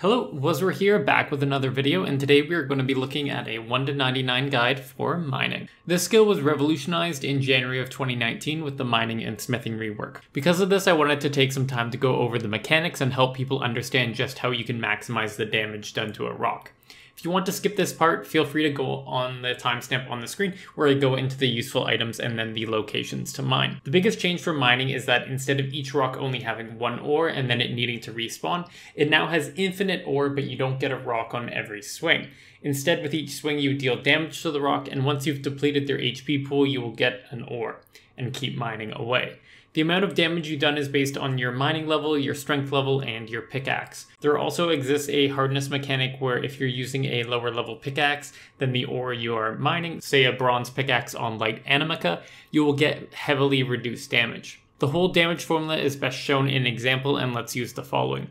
Hello, Wuzzer here, back with another video, and today we are going to be looking at a 1-99 guide for mining. This skill was revolutionized in January of 2019 with the mining and smithing rework. Because of this, I wanted to take some time to go over the mechanics and help people understand just how you can maximize the damage done to a rock. If you want to skip this part, feel free to go on the timestamp on the screen where I go into the useful items and then the locations to mine. The biggest change for mining is that instead of each rock only having one ore and then it needing to respawn, it now has infinite ore, but you don't get a rock on every swing. Instead, with each swing you deal damage to the rock, and once you've depleted their HP pool you will get an ore and keep mining away. The amount of damage you've done is based on your mining level, your strength level, and your pickaxe. There also exists a hardness mechanic where if you're using a lower level pickaxe than the ore you are mining, say a bronze pickaxe on Light Animica, you will get heavily reduced damage. The whole damage formula is best shown in example, and let's use the following.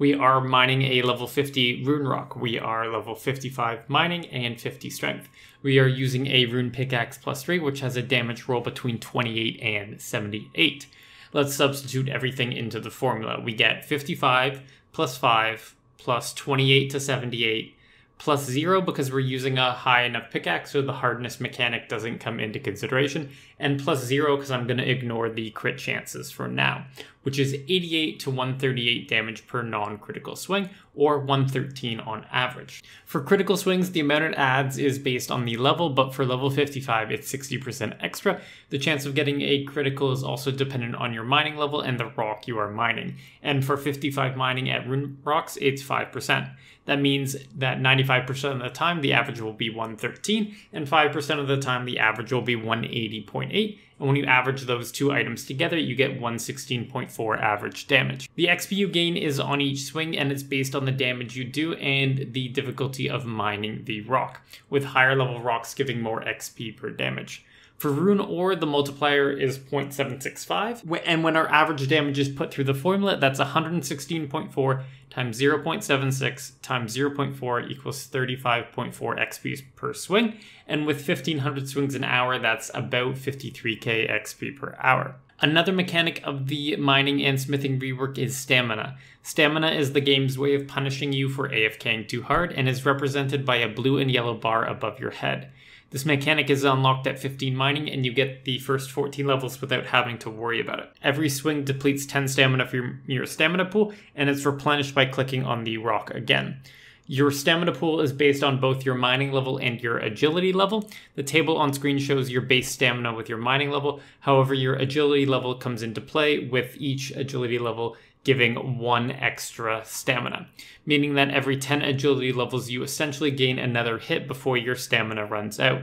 We are mining a level 50 rune rock. We are level 55 mining and 50 strength. We are using a rune pickaxe +3, which has a damage roll between 28 and 78. Let's substitute everything into the formula. We get 55 plus 5 plus 28 to 78 plus 0 because we're using a high enough pickaxe, so the hardness mechanic doesn't come into consideration, and plus 0 because I'm going to ignore the crit chances for now, which is 88 to 138 damage per non-critical swing, or 113 on average. For critical swings, the amount it adds is based on the level, but for level 55 it's 60% extra. The chance of getting a critical is also dependent on your mining level and the rock you are mining. And for 55 mining at rune rocks, it's 5%. That means that 95% of the time the average will be 113, and 5% of the time the average will be 180.8. And when you average those two items together, you get 116.4 average damage. The XP you gain is on each swing, and it's based on the damage you do and the difficulty of mining the rock, with higher level rocks giving more XP per damage. For rune ore, the multiplier is 0.765, and when our average damage is put through the formula, that's 116.4 times 0.76 times 0.4 equals 35.4 XP per swing, and with 1,500 swings an hour, that's about 53k XP per hour. Another mechanic of the mining and smithing rework is stamina. Stamina is the game's way of punishing you for AFKing too hard, and is represented by a blue and yellow bar above your head. This mechanic is unlocked at 15 mining, and you get the first 14 levels without having to worry about it. Every swing depletes 10 stamina from your stamina pool, and it's replenished by clicking on the rock again. Your stamina pool is based on both your mining level and your agility level. The table on screen shows your base stamina with your mining level. However, your agility level comes into play, with each agility level giving one extra stamina, meaning that every 10 agility levels you essentially gain another hit before your stamina runs out.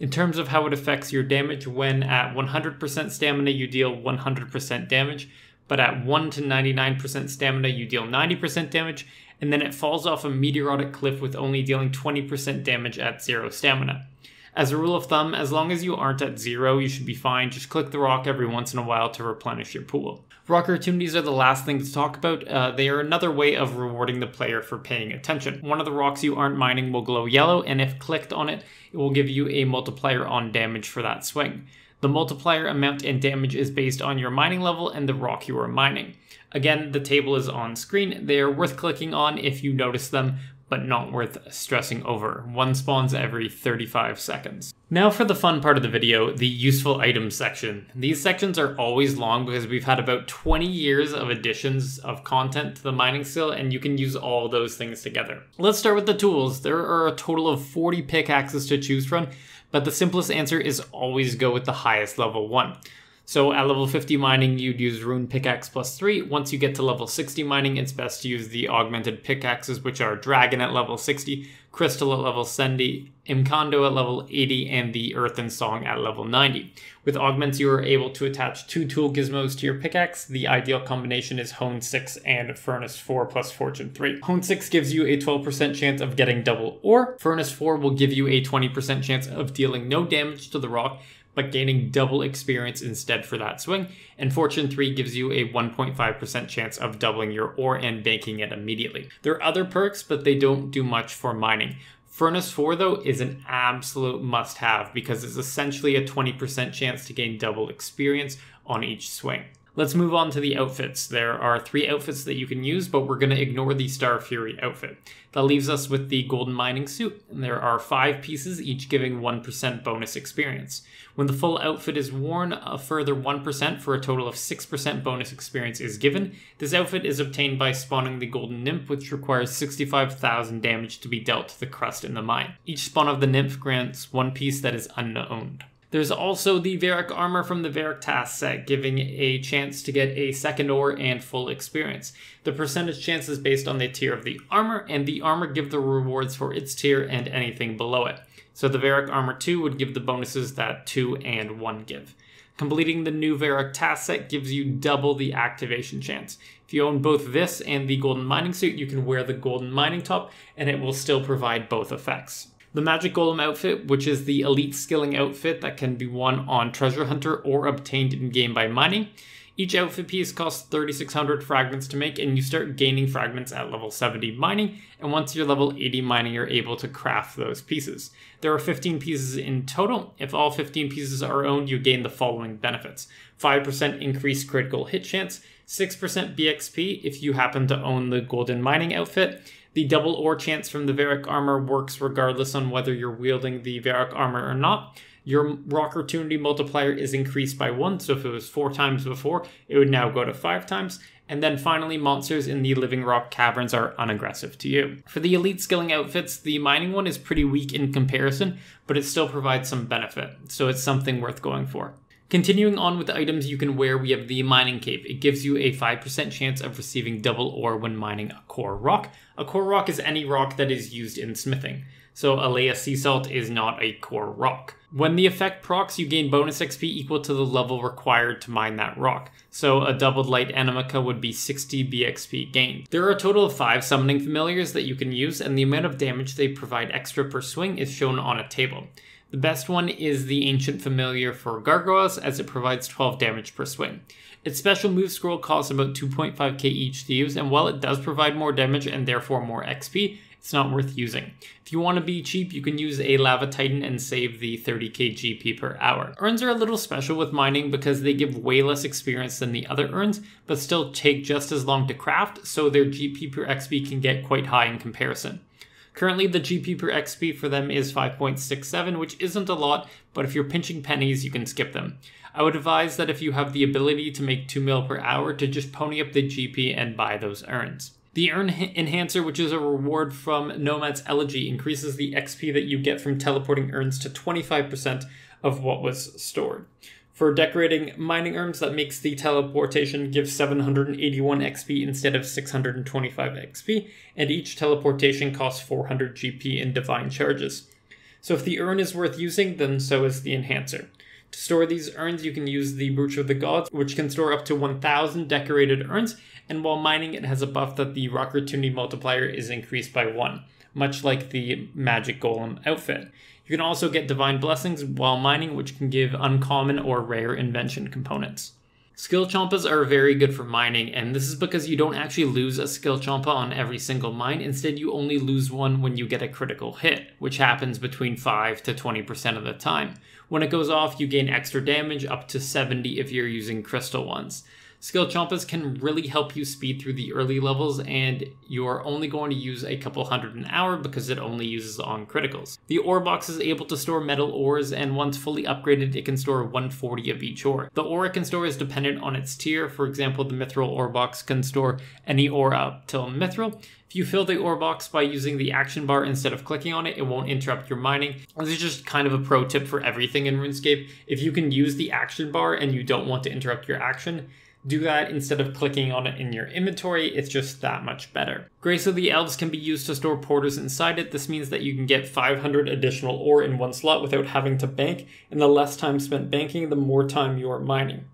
In terms of how it affects your damage, when at 100% stamina you deal 100% damage, but at 1 to 99% stamina you deal 90% damage, and then it falls off a meteoric cliff with only dealing 20% damage at 0 stamina. As a rule of thumb, as long as you aren't at 0, you should be fine. Just click the rock every once in a while to replenish your pool. Rock opportunities are the last thing to talk about. They are another way of rewarding the player for paying attention. One of the rocks you aren't mining will glow yellow, and if clicked on it, it will give you a multiplier on damage for that swing. The multiplier amount and damage is based on your mining level and the rock you are mining. Again, the table is on screen. They are worth clicking on if you notice them, but not worth stressing over. One spawns every 35 seconds. Now for the fun part of the video, the useful items section. These sections are always long because we've had about 20 years of additions of content to the mining skill, and you can use all those things together. Let's start with the tools. There are a total of 40 pickaxes to choose from, but the simplest answer is always go with the highest level one. So at level 50 mining, you'd use rune pickaxe +3. Once you get to level 60 mining, it's best to use the augmented pickaxes, which are dragon at level 60, crystal at level 70, Imcando at level 80, and the earthen song at level 90. With augments, you are able to attach 2 tool gizmos to your pickaxe. The ideal combination is hone 6 and furnace 4 plus fortune 3. Hone 6 gives you a 12% chance of getting double ore. Furnace 4 will give you a 20% chance of dealing no damage to the rock, but gaining double experience instead for that swing, and Fortune 3 gives you a 1.5% chance of doubling your ore and banking it immediately. There are other perks, but they don't do much for mining. Furnace 4 though is an absolute must-have because it's essentially a 20% chance to gain double experience on each swing. Let's move on to the outfits. There are 3 outfits that you can use, but we're going to ignore the Star Fury outfit. That leaves us with the Golden Mining Suit, and there are 5 pieces, each giving 1% bonus experience. When the full outfit is worn, a further 1% for a total of 6% bonus experience is given. This outfit is obtained by spawning the Golden Nymph, which requires 65,000 damage to be dealt to the crust in the mine. Each spawn of the Nymph grants 1 piece that is unowned. There's also the Verac armor from the Verac task set, giving a chance to get a second ore and full experience. The percentage chance is based on the tier of the armor, and the armor gives the rewards for its tier and anything below it. So the Verac armor 2 would give the bonuses that 2 and 1 give. Completing the new Verac task set gives you double the activation chance. If you own both this and the Golden Mining Suit, you can wear the Golden Mining Top, and it will still provide both effects. The Magic Golem outfit, which is the elite skilling outfit that can be won on Treasure Hunter or obtained in-game by mining. Each outfit piece costs 3,600 fragments to make, and you start gaining fragments at level 70 mining, and once you're level 80 mining, you're able to craft those pieces. There are 15 pieces in total. If all 15 pieces are owned, you gain the following benefits. 5% increased critical hit chance, 6% BXP if you happen to own the Golden Mining outfit. The double ore chance from the Verac armor works regardless on whether you're wielding the Verac armor or not. Your Rockertunity multiplier is increased by 1, so if it was 4 times before, it would now go to 5 times. And then finally, monsters in the Living Rock Caverns are unaggressive to you. For the elite skilling outfits, the mining one is pretty weak in comparison, but it still provides some benefit, so it's something worth going for. Continuing on with the items you can wear, we have the Mining Cape. It gives you a 5% chance of receiving double ore when mining a core rock. A core rock is any rock that is used in smithing, so Alaea Sea Salt is not a core rock. When the effect procs, you gain bonus XP equal to the level required to mine that rock, so a doubled Light Animica would be 60 BXP gained. There are a total of 5 Summoning Familiars that you can use, and the amount of damage they provide extra per swing is shown on a table. The best one is the Ancient Familiar for Gargoyles, as it provides 12 damage per swing. Its special move scroll costs about 2.5k each to use, and while it does provide more damage and therefore more XP, it's not worth using. If you want to be cheap, you can use a Lava Titan and save the 30k GP per hour. Urns are a little special with mining because they give way less experience than the other urns, but still take just as long to craft, so their GP per XP can get quite high in comparison. Currently, the GP per XP for them is 5.67, which isn't a lot, but if you're pinching pennies, you can skip them. I would advise that if you have the ability to make 2 mil per hour, to just pony up the GP and buy those urns. The Urn Enhancer, which is a reward from Nomad's Elegy, increases the XP that you get from teleporting urns to 25% of what was stored. For decorating mining urns, that makes the teleportation give 781 XP instead of 625 XP, and each teleportation costs 400 GP in divine charges. So if the urn is worth using, then so is the enhancer. To store these urns, you can use the Brooch of the Gods, which can store up to 1,000 decorated urns, and while mining it has a buff that the Rockertunity multiplier is increased by 1, much like the Magic Golem outfit. You can also get Divine Blessings while mining, which can give uncommon or rare invention components. Skill Chompas are very good for mining, and this is because you don't actually lose a Skill Chompa on every single mine. Instead, you only lose one when you get a critical hit, which happens between 5 to 20% of the time. When it goes off, you gain extra damage, up to 70 if you're using crystal ones. Skill Chompas can really help you speed through the early levels, and you're only going to use a couple hundred an hour because it only uses on criticals. The ore box is able to store metal ores, and once fully upgraded, it can store 140 of each ore. The ore it can store is dependent on its tier. For example, the Mithril Ore box can store any ore up till Mithril. If you fill the ore box by using the action bar instead of clicking on it, it won't interrupt your mining. This is just kind of a pro tip for everything in RuneScape. If you can use the action bar and you don't want to interrupt your action, do that instead of clicking on it in your inventory. It's just that much better. Grace of the Elves can be used to store porters inside it. This means that you can get 500 additional ore in one slot without having to bank, and the less time spent banking, the more time you are mining.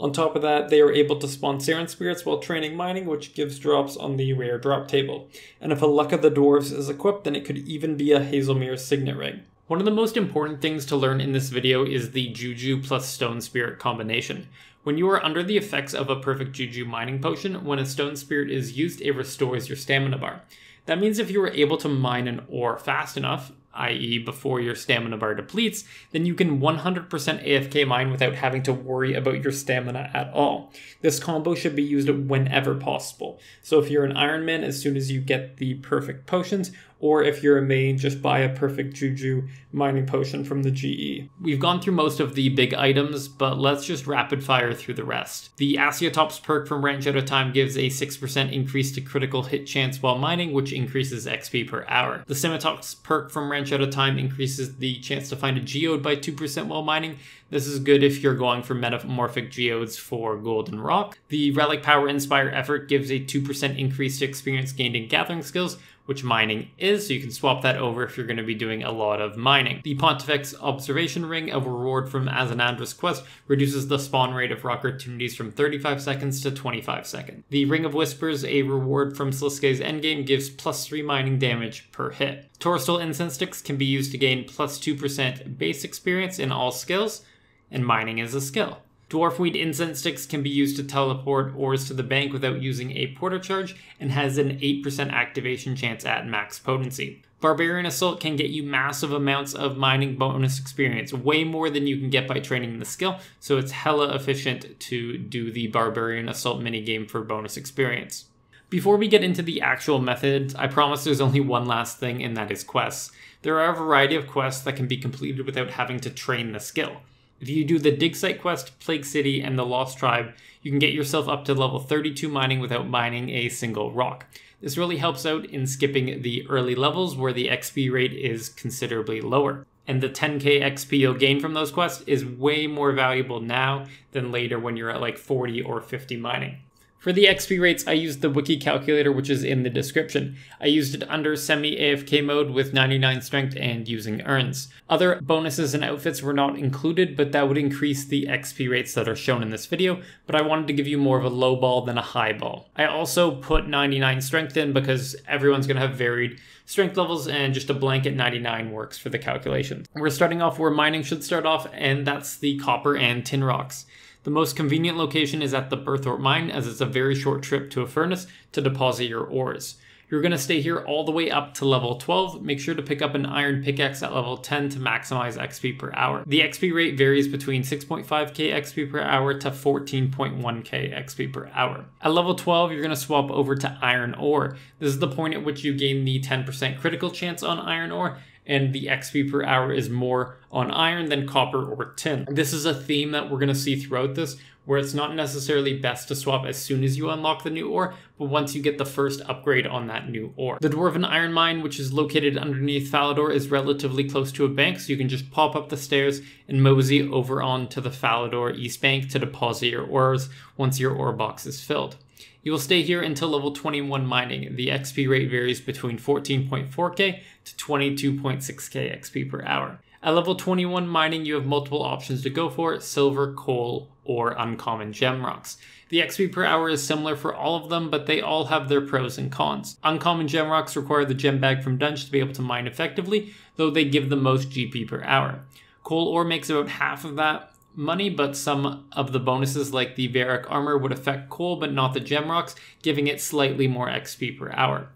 On top of that, they are able to spawn Seren Spirits while training mining, which gives drops on the rare drop table. And if a Luck of the Dwarves is equipped, then it could even be a Hazelmere Signet Ring. One of the most important things to learn in this video is the Juju plus Stone Spirit combination. When you are under the effects of a perfect Juju mining potion, when a Stone Spirit is used, it restores your stamina bar. That means if you were able to mine an ore fast enough, i.e. before your stamina bar depletes, then you can 100% AFK mine without having to worry about your stamina at all. This combo should be used whenever possible. So if you're an Ironman, as soon as you get the perfect potions, or if you're a main, just buy a perfect Juju mining potion from the GE. We've gone through most of the big items, but let's just rapid fire through the rest. The Asiatop's perk from Ranch Out of Time gives a 6% increase to critical hit chance while mining, which increases XP per hour. The Scimatop's perk from Ranch Out of Time increases the chance to find a geode by 2% while mining. This is good if you're going for metamorphic geodes for golden rock. The Relic Power Inspire effort gives a 2% increase to experience gained in gathering skills, which mining is, so you can swap that over if you're going to be doing a lot of mining. The Pontifex Observation Ring, a reward from Azanandra's quest, reduces the spawn rate of rock opportunities from 35 seconds to 25 seconds. The Ring of Whispers, a reward from Sliske's endgame, gives +3 mining damage per hit. Torustal Incense Sticks can be used to gain +2% base experience in all skills, and mining is a skill. Dwarfweed Incense Sticks can be used to teleport ores to the bank without using a porter charge and has an 8% activation chance at max potency. Barbarian Assault can get you massive amounts of mining bonus experience, way more than you can get by training the skill, so it's hella efficient to do the Barbarian Assault minigame for bonus experience. Before we get into the actual methods, I promise there's only one last thing, and that is quests. There are a variety of quests that can be completed without having to train the skill. If you do the Dig Site quest, Plague City, and the Lost Tribe, you can get yourself up to level 32 mining without mining a single rock. This really helps out in skipping the early levels where the XP rate is considerably lower. And the 10k XP you'll gain from those quests is way more valuable now than later when you're at like 40 or 50 mining. For the XP rates, I used the wiki calculator, which is in the description. I used it under semi-AFK mode with 99 strength and using urns. Other bonuses and outfits were not included, but that would increase the XP rates that are shown in this video, but I wanted to give you more of a low ball than a high ball. I also put 99 strength in because everyone's going to have varied strength levels, and just a blanket 99 works for the calculations. We're starting off where mining should start off, and that's the copper and tin rocks. The most convenient location is at the Burthorpe Mine, as it's a very short trip to a furnace to deposit your ores. You're going to stay here all the way up to level 12. Make sure to pick up an iron pickaxe at level 10 to maximize XP per hour. The XP rate varies between 6.5k XP per hour to 14.1k XP per hour. At level 12, you're going to swap over to iron ore. This is the point at which you gain the 10% critical chance on iron ore, and the XP per hour is more on iron than copper or tin. This is a theme that we're going to see throughout this, where it's not necessarily best to swap as soon as you unlock the new ore, but once you get the first upgrade on that new ore. The Dwarven Iron Mine, which is located underneath Falador, is relatively close to a bank, so you can just pop up the stairs and mosey over onto the Falador East Bank to deposit your ores once your ore box is filled. You will stay here until level 21 mining. The XP rate varies between 14.4k to 22.6k XP per hour. At level 21 mining, you have multiple options to go for: silver, coal, or uncommon gem rocks. The XP per hour is similar for all of them, but they all have their pros and cons. Uncommon gem rocks require the gem bag from Dungeons to be able to mine effectively, though they give the most GP per hour. Coal ore makes about half of that money, but some of the bonuses like the Verac armor would affect coal but not the gem rocks, giving it slightly more XP per hour.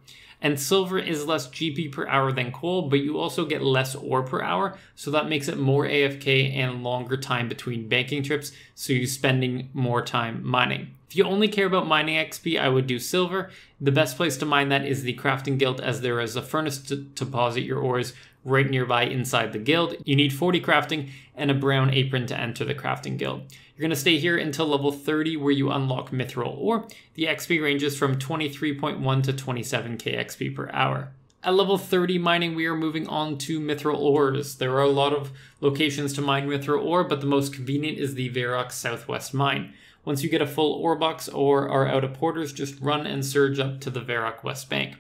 And silver is less GP per hour than coal, but you also get less ore per hour, so that makes it more AFK and longer time between banking trips, so you're spending more time mining. If you only care about mining XP, I would do silver. The best place to mine that is the Crafting Guild, as there is a furnace to deposit your ores right nearby inside the guild. You need 40 crafting and a brown apron to enter the Crafting Guild. You're going to stay here until level 30, where you unlock Mithril Ore. The XP ranges from 23.1 to 27k XP per hour. At level 30 mining, we are moving on to Mithril Ores. There are a lot of locations to mine Mithril Ore, but the most convenient is the Varrock Southwest Mine. Once you get a full ore box or are out of porters, just run and surge up to the Varrock West Bank.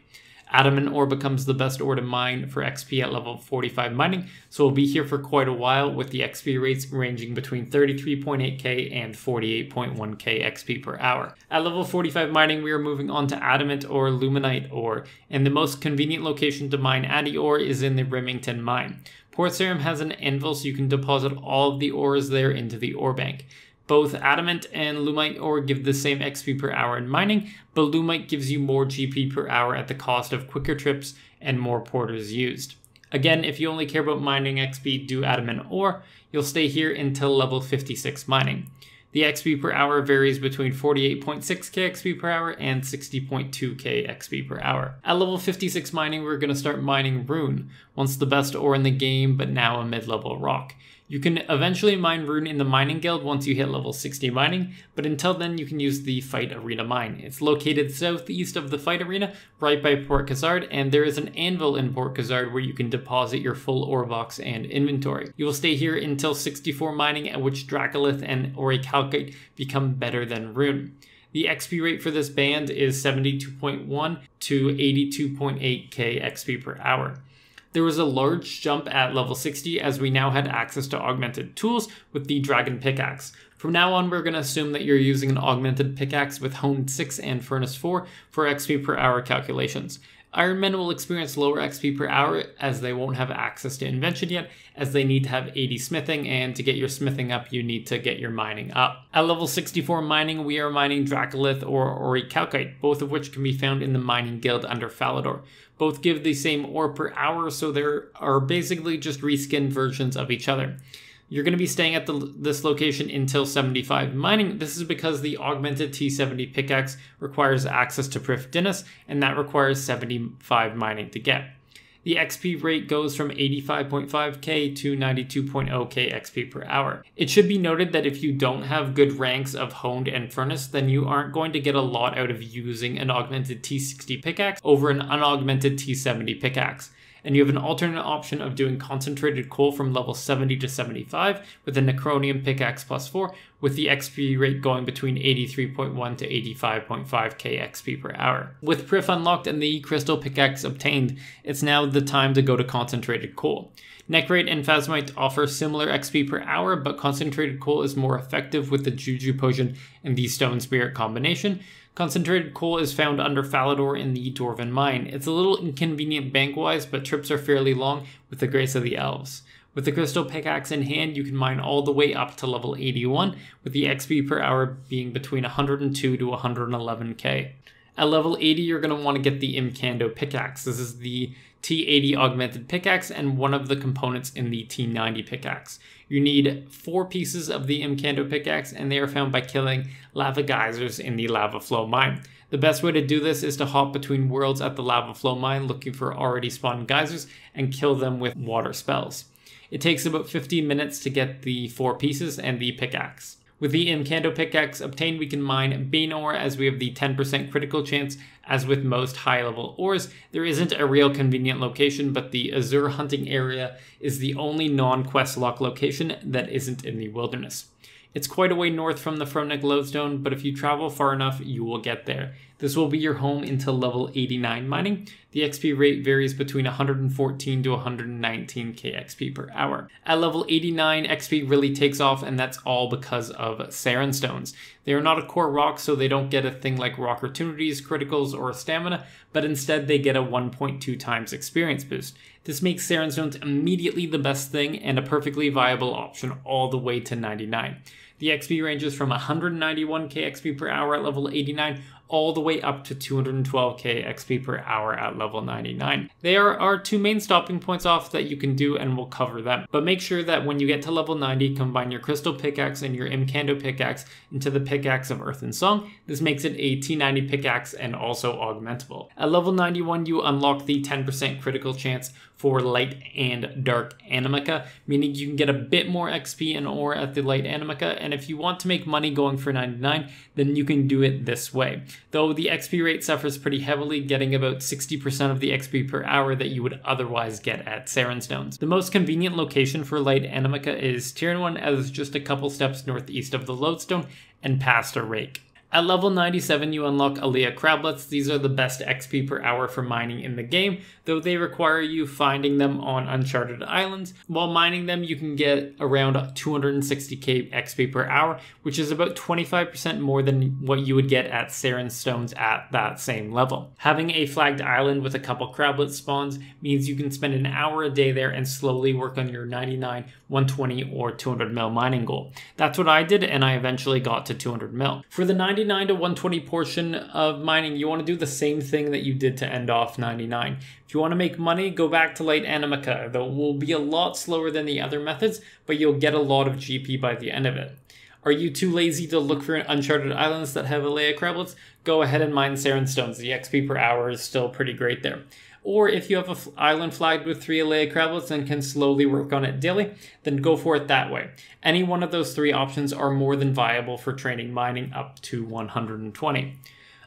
Adamant Ore becomes the best ore to mine for XP at level 45 mining, so we'll be here for quite a while, with the XP rates ranging between 33.8k and 48.1k XP per hour. At level 45 mining, we are moving on to Adamant Ore, Luminite Ore, and the most convenient location to mine Addy Ore is in the Remington Mine. Port Sarum has an anvil, so you can deposit all of the ores there into the ore bank. Both Adamant and Lumite Ore give the same XP per hour in mining, but Lumite gives you more GP per hour at the cost of quicker trips and more porters used. Again, if you only care about mining XP, do Adamant Ore. You'll stay here until level 56 mining. The XP per hour varies between 48.6k XP per hour and 60.2k XP per hour. At level 56 mining, we're going to start mining Rune, once the best ore in the game, but now a mid-level rock. You can eventually mine Rune in the Mining Guild once you hit level 60 mining, but until then you can use the Fight Arena mine. It's located southeast of the Fight Arena, right by Port Khazard, and there is an anvil in Port Khazard where you can deposit your full ore box and inventory. You will stay here until 64 mining, at which Dracolith and Ore Calcite become better than Rune. The XP rate for this band is 72.1 to 82.8k XP per hour. There was a large jump at level 60 as we now had access to augmented tools with the Dragon Pickaxe. From now on, we're going to assume that you're using an augmented pickaxe with Honed 6 and Furnace 4 for XP per hour calculations. Iron Men will experience lower XP per hour as they won't have access to Invention yet, as they need to have 80 smithing, and to get your smithing up, you need to get your mining up. At level 64 mining, we are mining Dracolith or Ore Calcite, both of which can be found in the Mining Guild under Falador. Both give the same ore per hour, so there are basically just reskinned versions of each other. You're going to be staying at this location until 75 mining. This is because the augmented T70 pickaxe requires access to Prifdinas, and that requires 75 mining to get. The XP rate goes from 85.5k to 92.0k XP per hour. It should be noted that if you don't have good ranks of Honed and Furnace, then you aren't going to get a lot out of using an augmented T60 pickaxe over an unaugmented T70 pickaxe. And you have an alternate option of doing Concentrated Coal from level 70 to 75 with a Necronium Pickaxe plus 4, with the XP rate going between 83.1 to 85.5k XP per hour. With Prif unlocked and the Crystal Pickaxe obtained, it's now the time to go to Concentrated Coal. Necrate and Phasmite offer similar XP per hour, but Concentrated Coal is more effective with the Juju Potion and the Stone Spirit combination. Concentrated Coal is found under Falador in the Dwarven Mine. It's a little inconvenient bank-wise, but trips are fairly long with the grace of the elves. With the Crystal Pickaxe in hand, you can mine all the way up to level 81, with the XP per hour being between 102 to 111k. At level 80, you're going to want to get the Imcando Pickaxe. This is the T80 Augmented Pickaxe and one of the components in the T90 Pickaxe. You need 4 pieces of the Imcando Pickaxe, and they are found by killing lava geysers in the Lava Flow Mine. The best way to do this is to hop between worlds at the Lava Flow Mine looking for already spawned geysers and kill them with water spells. It takes about 15 minutes to get the 4 pieces and the pickaxe. With the Imcando Pickaxe obtained, we can mine Bean Ore as we have the 10% critical chance. As with most high-level ores, there isn't a real convenient location, but the Azure Hunting Area is the only non-Questlock location that isn't in the wilderness. It's quite a way north from the Froneck Lodestone, but if you travel far enough, you will get there. This will be your home until level 89 mining. The XP rate varies between 114 to 119k XP per hour. At level 89, XP really takes off, and that's all because of Seren Stones. They are not a core rock, so they don't get a thing like rock opportunities, criticals, or stamina, but instead they get a 1.2 times experience boost. This makes Seren Stones immediately the best thing and a perfectly viable option all the way to 99. The XP ranges from 191k XP per hour at level 89 all the way up to 212k XP per hour at level 99. There are 2 main stopping points off that you can do, and we'll cover them. But make sure that when you get to level 90, combine your Crystal Pickaxe and your Imcando Pickaxe into the Pickaxe of Earth and Song. This makes it a T90 Pickaxe and also augmentable. At level 91, you unlock the 10% critical chance for Light and Dark Animica, meaning you can get a bit more XP and ore at the Light Animica, and if you want to make money going for 99, then you can do it this way. Though the XP rate suffers pretty heavily, getting about 60% of the XP per hour that you would otherwise get at Seren Stones. The most convenient location for Light Animica is Tier 1, as just a couple steps northeast of the Lodestone and past a rake. At level 97, you unlock Alaea Crablets. These are the best XP per hour for mining in the game, though they require you finding them on Uncharted Islands. While mining them, you can get around 260k XP per hour, which is about 25% more than what you would get at Seren Stones at that same level. Having a flagged island with a couple Crablet spawns means you can spend an hour a day there and slowly work on your 99, 120, or 200 mil mining goal. That's what I did, and I eventually got to 200 mil. For the 99, 99 to 120 portion of mining, you want to do the same thing that you did to end off 99. If you want to make money, go back to Light Animica. Though it will be a lot slower than the other methods, but you'll get a lot of GP by the end of it. Are you too lazy to look for Uncharted Islands that have Alaea Crablets? Go ahead and mine Seren Stones. The XP per hour is still pretty great there. Or if you have an island flagged with 3 Alaea Crablets and can slowly work on it daily, then go for it that way. Any one of those 3 options are more than viable for training mining up to 120.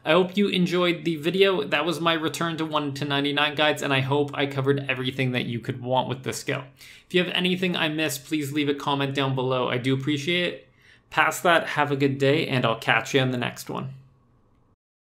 I hope you enjoyed the video. That was my return to 1 to 99 guides, and I hope I covered everything that you could want with this skill. If you have anything I missed, please leave a comment down below. I do appreciate it. Past that, have a good day, and I'll catch you in the next one.